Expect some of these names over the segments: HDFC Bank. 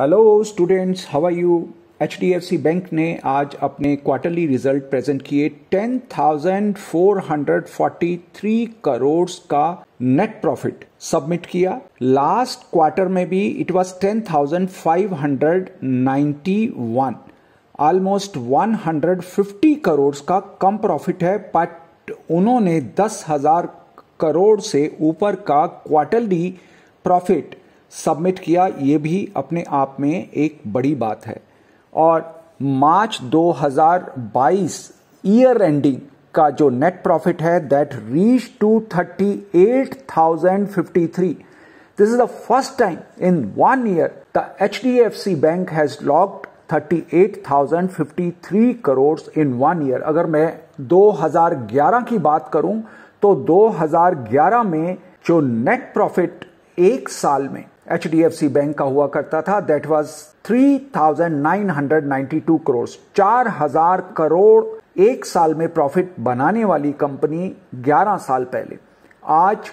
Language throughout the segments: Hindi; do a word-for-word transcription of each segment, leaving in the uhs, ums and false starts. Hello students, how are you. H D F C bank ने आज अपने क्वार्टरली रिजल्ट प्रेजेंट किए। दस हज़ार चार सौ तैंतालीस करोड़ का नेट प्रॉफिट सबमिट किया। लास्ट क्वार्टर में भी इट वाज दस हज़ार पाँच सौ इक्यानवे, ऑलमोस्ट एक सौ पचास करोड़ का कम प्रॉफिट है, बट उन्होंने दस हज़ार करोड़ से ऊपर का क्वार्टरली प्रॉफिट सबमिट किया। ये भी अपने आप में एक बड़ी बात है। और मार्च दो हज़ार बाईस ईयर एंडिंग का जो नेट प्रॉफिट है that reach to thirty eight thousand fifty three. This is the first time in one year the H D F C bank has locked thirty eight thousand fifty three crore in one year. अगर मैं दो हज़ार ग्यारह की बात करूं तो दो हज़ार ग्यारह में जो नेट प्रॉफिट एक साल में H D F C bank का हुआ करता था that was three thousand nine hundred ninety two crore. चार हज़ार करोड़ एक साल में प्रॉफिट बनाने वाली कंपनी ग्यारह साल पहले, आज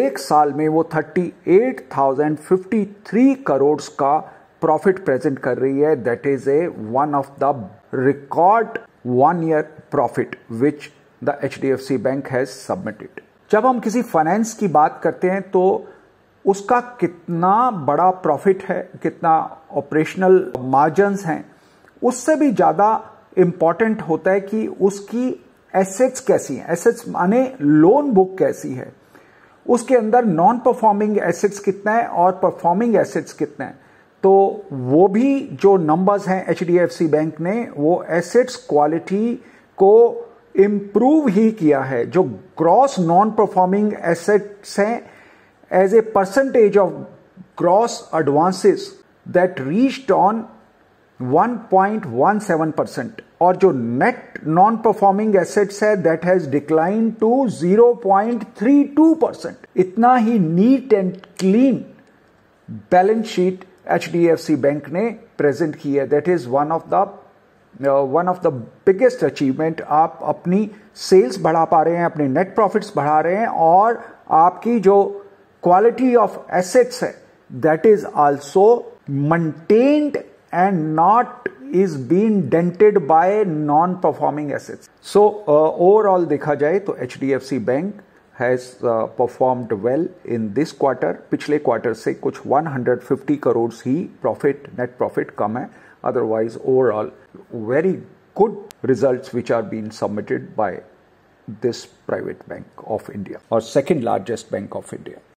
एक साल में वो thirty eight thousand fifty three crore का प्रॉफिट प्रेजेंट कर रही है। That is a one of the record one year profit which the H D F C bank has submitted. जब हम किसी फाइनेंस की बात करते हैं तो उसका कितना बड़ा प्रॉफिट है, कितना ऑपरेशनल मार्जिन्स हैं, उससे भी ज़्यादा इम्पॉर्टेंट होता है कि उसकी एसेट्स कैसी हैं। एसेट्स माने लोन बुक कैसी है, उसके अंदर नॉन परफॉर्मिंग एसेट्स कितना है और परफॉर्मिंग एसेट्स कितना है। तो वो भी जो नंबर्स हैं H D F C bank ने, वो एसेट्स क्वालिटी को इम्प्रूव ही किया है। जो ग्रॉस नॉन परफॉर्मिंग एसेट्स हैं as a percentage of gross advances that reached on one point one seven percent और जो net non performing assets है that has declined to zero point three two percent। इतना ही neat and clean balance sheet H D F C bank ने present की है। that is one of the one of the biggest achievement. आप अपनी सेल्स बढ़ा पा रहे हैं, अपने नेट प्रॉफिट्स बढ़ा रहे हैं और आपकी जो क्वालिटी ऑफ एसेट्स है that is also maintained and not is been dented by non performing assets. So overall देखा जाए तो H D F C bank has performed well in this quarter. पिछले क्वार्टर से कुछ एक सौ पचास करोड़ ही प्रॉफिट, नेट प्रॉफिट कम है, otherwise overall very good results which are been submitted by this private bank of India और second largest bank of India.